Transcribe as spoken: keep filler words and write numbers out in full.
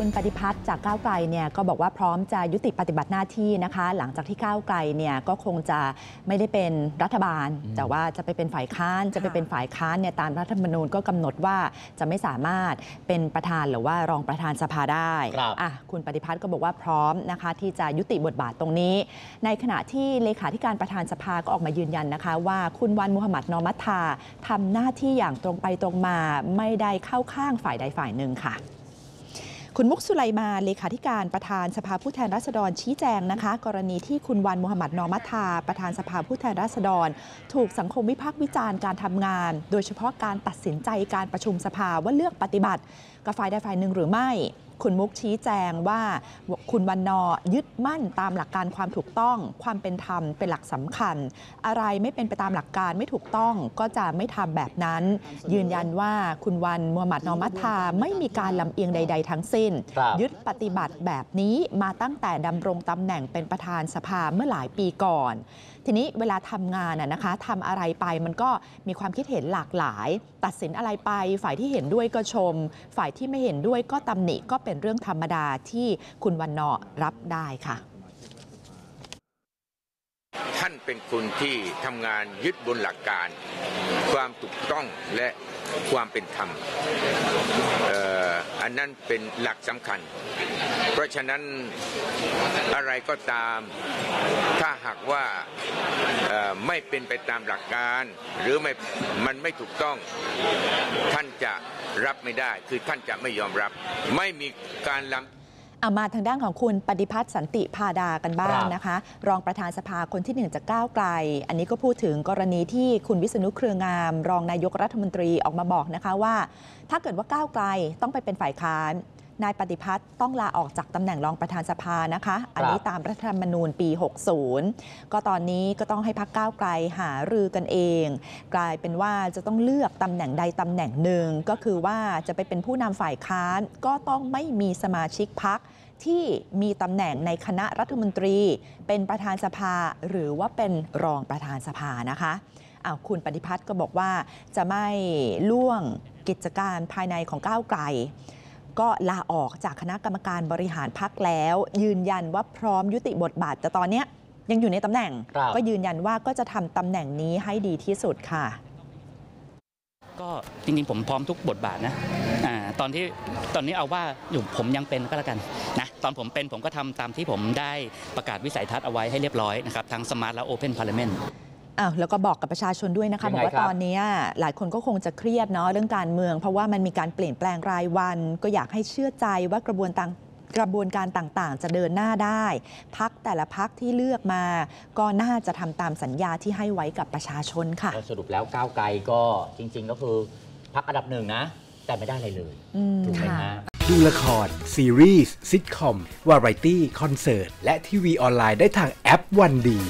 คุณปฏิพัฒน์จากก้าวไกลเนี่ยก็บอกว่าพร้อมจะยุติปฏิบัติหน้าที่นะคะหลังจากที่ก้าวไกลเนี่ยก็คงจะไม่ได้เป็นรัฐบาลแต่ว่าจะไปเป็นฝ่ายค้านจะไปเป็นฝ่ายค้านเนี่ยตามรัฐธรรมนูญก็กำหนดว่าจะไม่สามารถเป็นประธานหรือว่ารองประธานสภาได้อ่ะคุณปฏิพัฒน์ก็บอกว่าพร้อมนะคะที่จะยุติบทบาทตรงนี้ในขณะที่เลขาธิการประธานสภาก็ออกมายืนยันนะคะว่าคุณวานมูฮัมหมัดนอมัทธาทำหน้าที่อย่างตรงไปตรงมาไม่ได้เข้าข้างฝ่ายใดฝ่ายหนึ่งค่ะคุณมุกสุไลมาเลขาธิการประธานสภาผู้แทนราษฎรชี้แจงนะคะกรณีที่คุณวานมูฮัมหมัดนอมัทธาประธานสภาผู้แทนราษฎรถูกสังคมวิพากษ์วิจารณ์การทำงานโดยเฉพาะการตัดสินใจการประชุมสภาว่าเลือกปฏิบัติกับฝ่ายใดฝ่ายหนึ่งหรือไม่คุณมุกชี้แจงว่าคุณวานนอยึดมั่นตามหลักการความถูกต้องความเป็นธรรมเป็นหลักสำคัญอะไรไม่เป็นไปตามหลักการไม่ถูกต้องก็จะไม่ทำแบบนั้นยืนยันว่าคุณวานมูฮัมหมัดนอมัทธาไม่มีการลำเอียงใดๆทั้งสิ้นยึดปฏิบัติแบบนี้มาตั้งแต่ดำรงตำแหน่งเป็นประธานสภาเมื่อหลายปีก่อนทีนี้เวลาทำงานน่ะนะคะทำอะไรไปมันก็มีความคิดเห็นหลากหลายตัดสินอะไรไปฝ่ายที่เห็นด้วยก็ชมฝ่ายที่ไม่เห็นด้วยก็ตำหนิก็เป็นเรื่องธรรมดาที่คุณวานนอรับได้ค่ะท่านเป็นคนที่ทำงานยึดบนหลักการความถูกต้องและความเป็นธรรมอันนั้นเป็นหลักสำคัญเพราะฉะนั้นอะไรก็ตามถ้าหากว่าไม่เป็นไปตามหลักการหรือไม่มันไม่ถูกต้องท่านจะรับไม่ได้คือท่านจะไม่ยอมรับไม่มีการล้ำมาทางด้านของคุณปฏิพัฒน์สันติพาดากันบ้างนะคะรองประธานสภาคนที่หนึ่งจากก้าวไกลอันนี้ก็พูดถึงกรณีที่คุณวิษณุเครืองามรองนายกรัฐมนตรีออกมาบอกนะคะว่าถ้าเกิดว่าก้าวไกลต้องไปเป็นฝ่ายค้านนายปฏิพัฒน์ต้องลาออกจากตำแหน่งรองประธานสภานะคะอันนี้ตามรัฐธรรมนูญปีหกสิบก็ตอนนี้ก็ต้องให้พรรคก้าวไกลหารือกันเองกลายเป็นว่าจะต้องเลือกตำแหน่งใดตำแหน่งหนึ่งก็คือว่าจะไปเป็นผู้นำฝ่ายค้านก็ต้องไม่มีสมาชิกพรรคที่มีตำแหน่งในคณะรัฐมนตรีเป็นประธานสภาหรือว่าเป็นรองประธานสภานะคะอ้าวคุณปฏิพัฒน์ก็บอกว่าจะไม่ล่วงกิจการภายในของก้าวไกลก็ลาออกจากคณะกรรมการบริหารพรรคแล้วยืนยันว่าพร้อมยุติบทบาทแต่ตอนนี้ยังอยู่ในตำแหน่งก็ยืนยันว่าก็จะทำตำแหน่งนี้ให้ดีที่สุดค่ะก็จริงๆผมพร้อมทุกบทบาทนะตอนที่ตอนนี้เอาว่าอยู่ผมยังเป็นก็แล้วกันนะตอนผมเป็นผมก็ทำตามที่ผมได้ประกาศวิสัยทัศน์เอาไว้ให้เรียบร้อยนะครับทั้งสมาร์ทและโอเพนพาร์ลิเมนต์อ้าวแล้วก็บอกกับประชาชนด้วยนะคะบอกว่าตอนนี้หลายคนก็คงจะเครียดเนาะเรื่องการเมืองเพราะว่ามันมีการเปลี่ยนแปลงรายวันก็อยากให้เชื่อใจว่ากระบวนการกระบวนการต่างๆจะเดินหน้าได้พรรคแต่ละพรรคที่เลือกมาก็น่าจะทำตามสัญญาที่ให้ไว้กับประชาชนค่ะสรุปแล้วก้าวไกลก็จริงๆก็คือพรรคอันดับหนึ่งนะแต่ไม่ได้อะไรเลยถูกไหมฮะดูละครซีรีส์ซิทคอมวาไรตี้คอนเสิร์ตและทีวีออนไลน์ได้ทางแอปวันดี